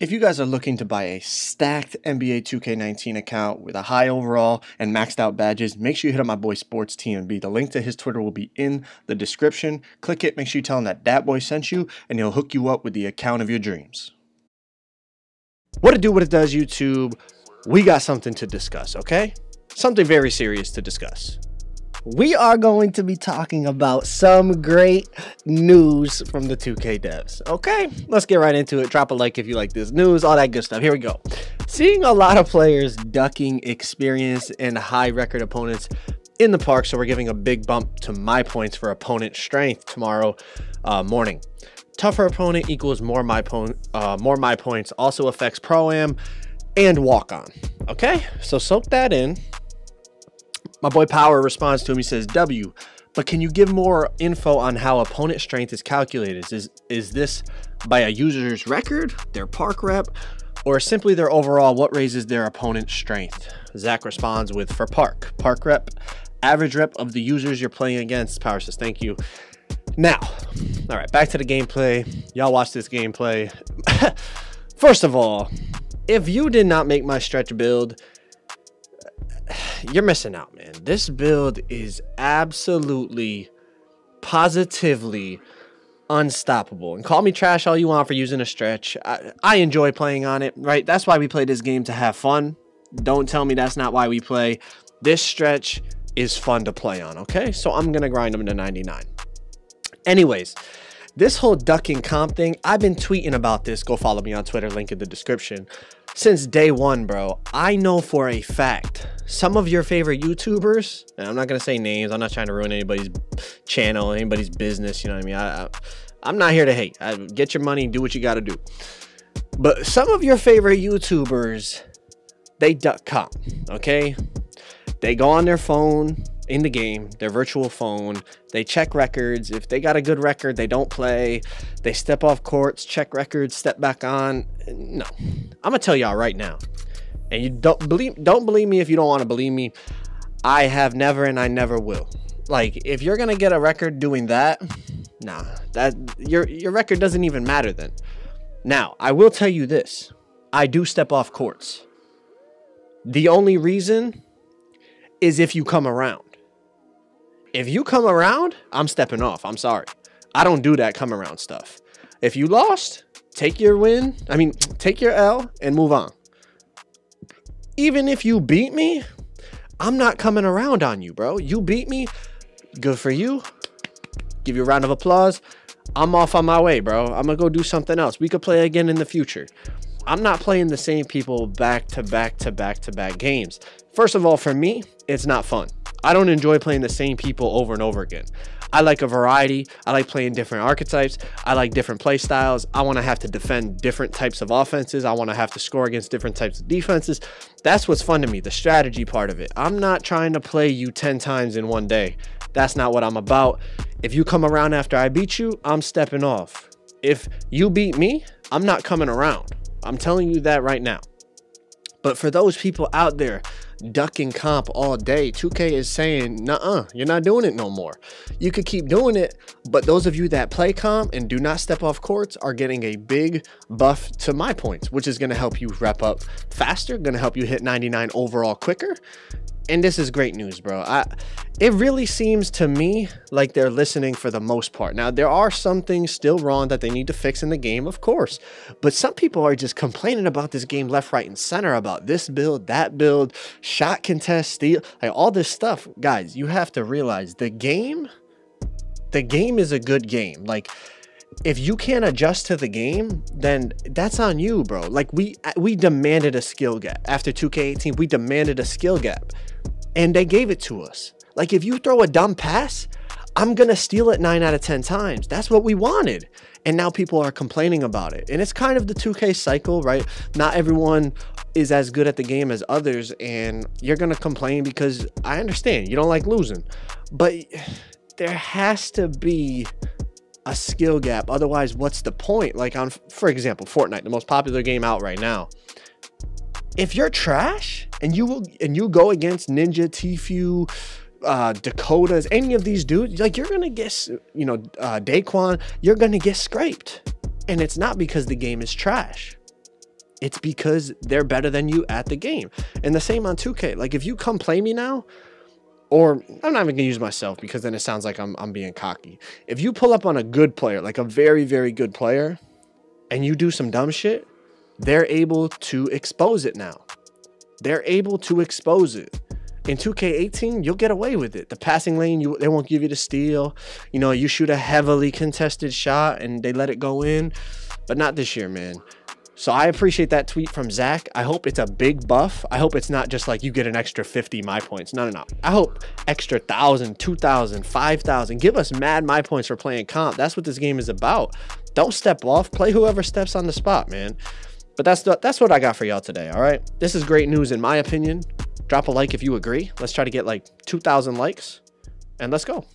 If you guys are looking to buy a stacked NBA 2K19 account with a high overall and maxed out badges, make sure you hit up my boy SportsTMB. The link to his Twitter will be in the description. Click it, make sure you tell him that that boy sent you, and he'll hook you up with the account of your dreams. What it do, what it does, YouTube, we got something to discuss, okay? Something very serious to discuss. We are going to be talking about some great news from the 2K devs. Okay, let's get right into it. Drop a like if you like this news, all that good stuff. Here we go. Seeing a lot of players ducking experienced and high record opponents in the park, so we're giving a big bump to my points for opponent strength tomorrow morning. Tougher opponent equals more my points. Also affects Pro-Am and walk-on. Okay, so soak that in. My boy Power responds to him. He says, "W, but can you give more info on how opponent strength is calculated? Is this by a user's record, their park rep, or simply their overall? What raises their opponent's strength?" Zach responds with, "For park rep, average rep of the users you're playing against." Power says, "Thank you." Now, all right, back to the gameplay. Y'all watch this gameplay. First of all, if you did not make my stretch build, you're missing out, man. This build is absolutely, positively unstoppable. And call me trash all you want for using a stretch. I enjoy playing on it, right? That's why we play this game, to have fun. Don't tell me that's not why we play. This stretch is fun to play on, okay? So I'm going to grind them to 99. Anyways, this whole ducking comp thing, I've been tweeting about this. Go follow me on Twitter, link in the description. Since day one, bro, I know for a fact some of your favorite YouTubers, and I'm not going to say names. I'm not trying to ruin anybody's channel, anybody's business. You know what I mean? I'm not here to hate. Get your money, do what you got to do. But some of your favorite YouTubers, they duck comp, okay? They go on their phone in the game, their virtual phone. They check records. If they got a good record, they don't play. They step off courts, check records, step back on. No, I'm gonna tell y'all right now, and you don't believe me if you don't want to believe me. I have never and I never will. Like, if you're gonna get a record doing that, nah, that your record doesn't even matter then. Now, I will tell you this: I do step off courts. The only reason is if you come around. If you come around, I'm stepping off. I'm sorry. I don't do that come around stuff. If you lost, take your win. I mean, take your L and move on. Even if you beat me, I'm not coming around on you, bro. You beat me. Good for you. Give you a round of applause. I'm off on my way, bro. I'm going to go do something else. We could play again in the future. I'm not playing the same people back to back to back to back games. First of all, for me, it's not fun. I don't enjoy playing the same people over and over again. I like a variety. I like playing different archetypes. I like different play styles. I want to have to defend different types of offenses. I want to have to score against different types of defenses. That's what's fun to me, the strategy part of it. I'm not trying to play you 10 times in one day. That's not what I'm about. If you come around after I beat you, I'm stepping off. If you beat me, I'm not coming around. I'm telling you that right now. But for those people out there ducking comp all day, 2K is saying, nuh-uh, you're not doing it no more. You could keep doing it, but those of you that play comp and do not step off courts are getting a big buff to my points, which is going to help you rep up faster, going to help you hit 99 overall quicker. And this is great news, bro. It really seems to me like they're listening for the most part. Now, there are some things still wrong that they need to fix in the game, of course. But some people are just complaining about this game left, right, and center, about this build, that build, shot contest, steal, like all this stuff. Guys, you have to realize the game is a good game. Like, if you can't adjust to the game, then that's on you, bro. Like, we demanded a skill gap. After 2K18, we demanded a skill gap, and they gave it to us. Like, if you throw a dumb pass, I'm going to steal it 9 out of 10 times. That's what we wanted. And now people are complaining about it. And it's kind of the 2K cycle, right? Not everyone is as good at the game as others, and you're going to complain because I understand you don't like losing. But there has to be a skill gap, otherwise what's the point? Like, on, for example, Fortnite, the most popular game out right now, if you're trash and you go against Ninja, Tfue, Dakotas, any of these dudes, like, you're gonna get, you know, Daquan, you're gonna get scraped. And it's not because the game is trash. It's because they're better than you at the game. And the same on 2K. Like, if you come play me now, or I'm not even gonna use myself because then it sounds like I'm being cocky. If you pull up on a good player, like a very, very good player, and you do some dumb shit, they're able to expose it now. They're able to expose it. In 2K18, you'll get away with it. The passing lane, they won't give you the steal. You know, you shoot a heavily contested shot and they let it go in, but not this year, man. So I appreciate that tweet from Zach. I hope it's a big buff. I hope it's not just like you get an extra 50 my points. No, no, no. I hope extra 1,000, 2,000, 5,000. Give us mad my points for playing comp. That's what this game is about. Don't step off. Play whoever steps on the spot, man. But that's what I got for y'all today, all right? This is great news in my opinion. Drop a like if you agree. Let's try to get like 2,000 likes and let's go.